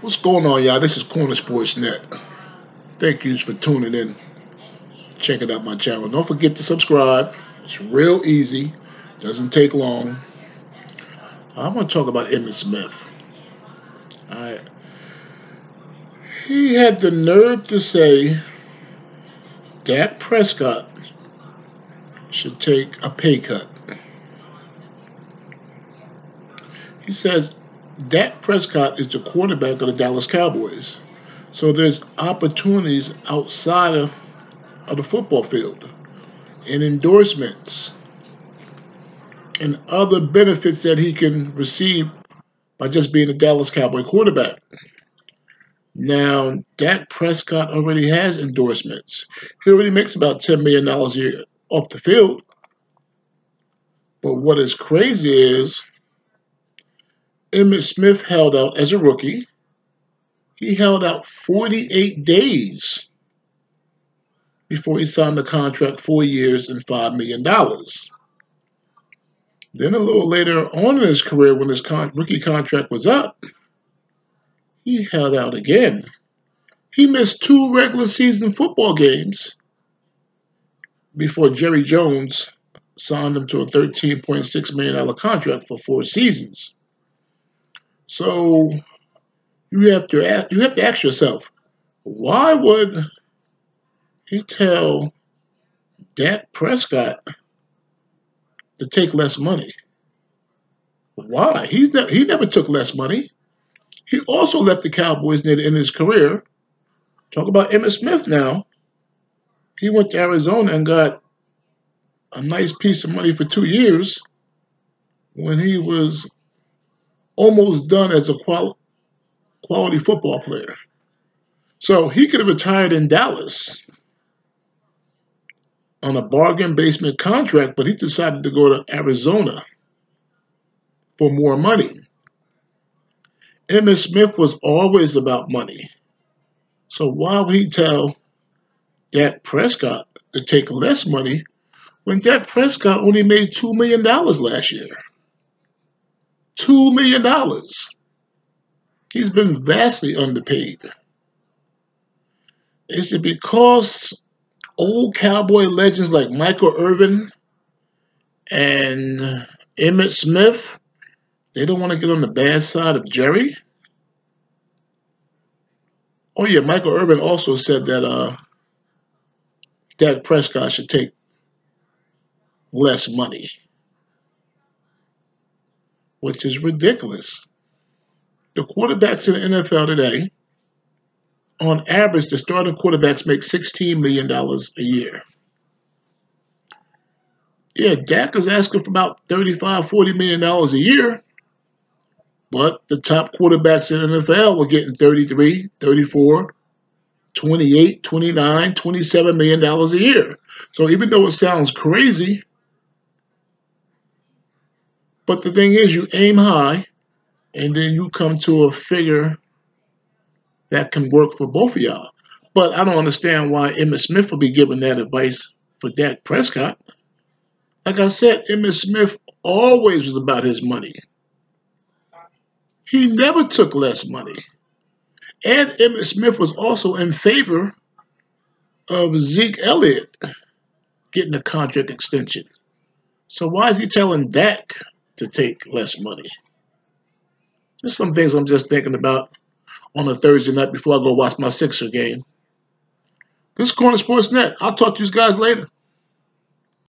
What's going on, y'all? This is Corner Sports Net. Thank you for tuning in, checking out my channel. Don't forget to subscribe. It's real easy. Doesn't take long. I'm going to talk about Emmitt Smith. All right. He had the nerve to say Dak Prescott should take a pay cut. He says Dak Prescott is the quarterback of the Dallas Cowboys. So there's opportunities outside of the football field and endorsements and other benefits that he can receive by just being a Dallas Cowboy quarterback. Now, Dak Prescott already has endorsements. He already makes about $10 million a year off the field. But what is crazy is Emmitt Smith held out as a rookie. He held out 48 days before he signed the contract, 4 years and $5 million. Then a little later on in his career, when his rookie contract was up, he held out again. He missed 2 regular season football games before Jerry Jones signed him to a $13.6 million contract for 4 seasons. So you have to ask yourself, why would he tell Dak Prescott to take less money? Why? He never took less money. He also left the Cowboys near the end of his career. Talk about Emmitt Smith now. He went to Arizona and got a nice piece of money for 2 years when he was almost done as a quality football player. So he could have retired in Dallas on a bargain basement contract, but he decided to go to Arizona for more money. Emmitt Smith was always about money. So why would he tell Dak Prescott to take less money when Dak Prescott only made $2 million last year? $2 million. He's been vastly underpaid. Is it because old Cowboy legends like Michael Irvin and Emmitt Smith, they don't want to get on the bad side of Jerry? Oh, yeah, Michael Irvin also said that Dak Prescott should take less money, which is ridiculous. The quarterbacks in the NFL today, on average, the starting quarterbacks make $16 million a year. Yeah, Dak is asking for about $35, $40 million a year, but the top quarterbacks in the NFL were getting $33, $34, $28, $29, $27 million a year. So even though it sounds crazy, but the thing is, you aim high, and then you come to a figure that can work for both of y'all. But I don't understand why Emmitt Smith would be giving that advice for Dak Prescott. Like I said, Emmitt Smith always was about his money. He never took less money. And Emmitt Smith was also in favor of Zeke Elliott getting a contract extension. So why is he telling Dak to take less money? There's some things I'm just thinking about on a Thursday night before I go watch my Sixers game. This is Corner Sports Net. I'll talk to you guys later.